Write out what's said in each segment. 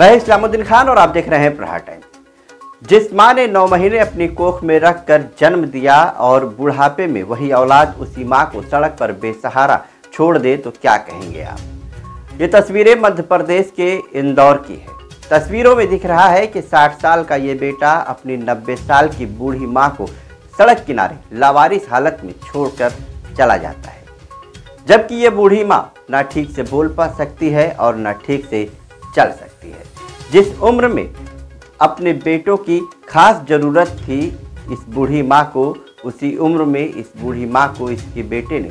मैं इस्लामुद्दीन खान और आप देख रहे हैं प्रहार टाइम। जिस माँ ने 9 महीने अपनी कोख में रख कर जन्म दिया और बुढ़ापे में वही औलाद उसी माँ को सड़क पर बेसहारा छोड़ दे तो क्या कहेंगे आप। ये तस्वीरें मध्य प्रदेश के इंदौर की है। तस्वीरों में दिख रहा है कि 60 साल का ये बेटा अपनी 90 साल की बूढ़ी माँ को सड़क किनारे लावारिस हालत में छोड़कर चला जाता है, जबकि ये बूढ़ी माँ ना ठीक से बोल पा सकती है और ना ठीक से चल सकती है। जिस उम्र में अपने बेटों की खास जरूरत थी, इस बूढ़ी माँ को उसी उम्र में इस बूढ़ी माँ को इसके बेटे ने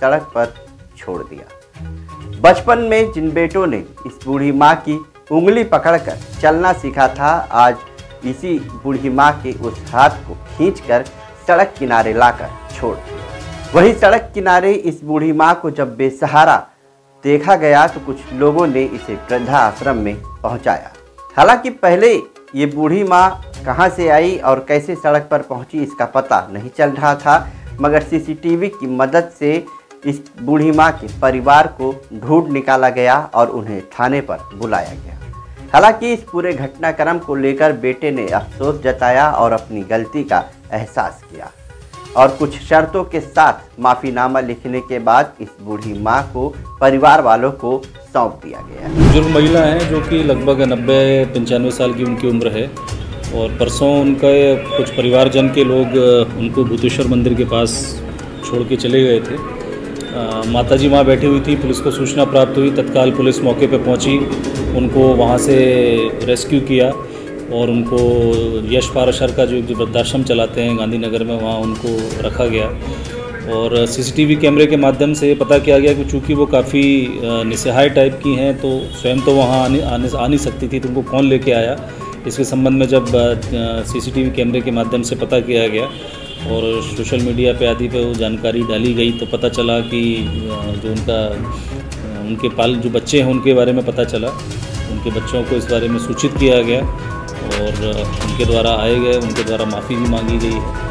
सड़क पर छोड़ दिया। बचपन में जिन बेटों ने इस बूढ़ी माँ की उंगली पकड़कर चलना सीखा था, आज इसी बूढ़ी माँ के उस हाथ को खींचकर सड़क किनारे लाकर छोड़ दिया। वही सड़क किनारे इस बूढ़ी माँ को जब बेसहारा देखा गया तो कुछ लोगों ने इसे वृद्धा आश्रम में पहुंचाया। हालांकि पहले ये बूढ़ी माँ कहाँ से आई और कैसे सड़क पर पहुंची इसका पता नहीं चल रहा था, मगर CCTV की मदद से इस बूढ़ी माँ के परिवार को ढूंढ निकाला गया और उन्हें थाने पर बुलाया गया। हालांकि इस पूरे घटनाक्रम को लेकर बेटे ने अफसोस जताया और अपनी गलती का एहसास किया और कुछ शर्तों के साथ माफ़ीनामा लिखने के बाद इस बूढ़ी माँ को परिवार वालों को सौंप दिया गया। बुजुर्ग महिला हैं जो कि लगभग 90-95 साल की उनकी उम्र है और परसों उनके कुछ परिवारजन के लोग उनको भूतेश्वर मंदिर के पास छोड़ के चले गए थे। माताजी माँ बैठी हुई थी, पुलिस को सूचना प्राप्त हुई। तत्काल पुलिस मौके पर पहुंची, उनको वहाँ से रेस्क्यू किया और उनको यश पाराशर का जो वृद्धाश्रम चलाते हैं गांधीनगर में, वहाँ उनको रखा गया और CCTV कैमरे के माध्यम से पता किया गया कि चूँकि वो काफ़ी निसहाय टाइप की हैं तो स्वयं तो वहाँ आ नहीं सकती थी, तो उनको कौन लेके आया। इसके संबंध में जब CCTV कैमरे के माध्यम से पता किया गया और सोशल मीडिया पे आदि पे वो जानकारी डाली गई तो पता चला कि जो उनके पाल जो बच्चे हैं उनके बारे में पता चला। उनके बच्चों को इस बारे में सूचित किया गया और उनके द्वारा माफ़ी भी मांगी गई है।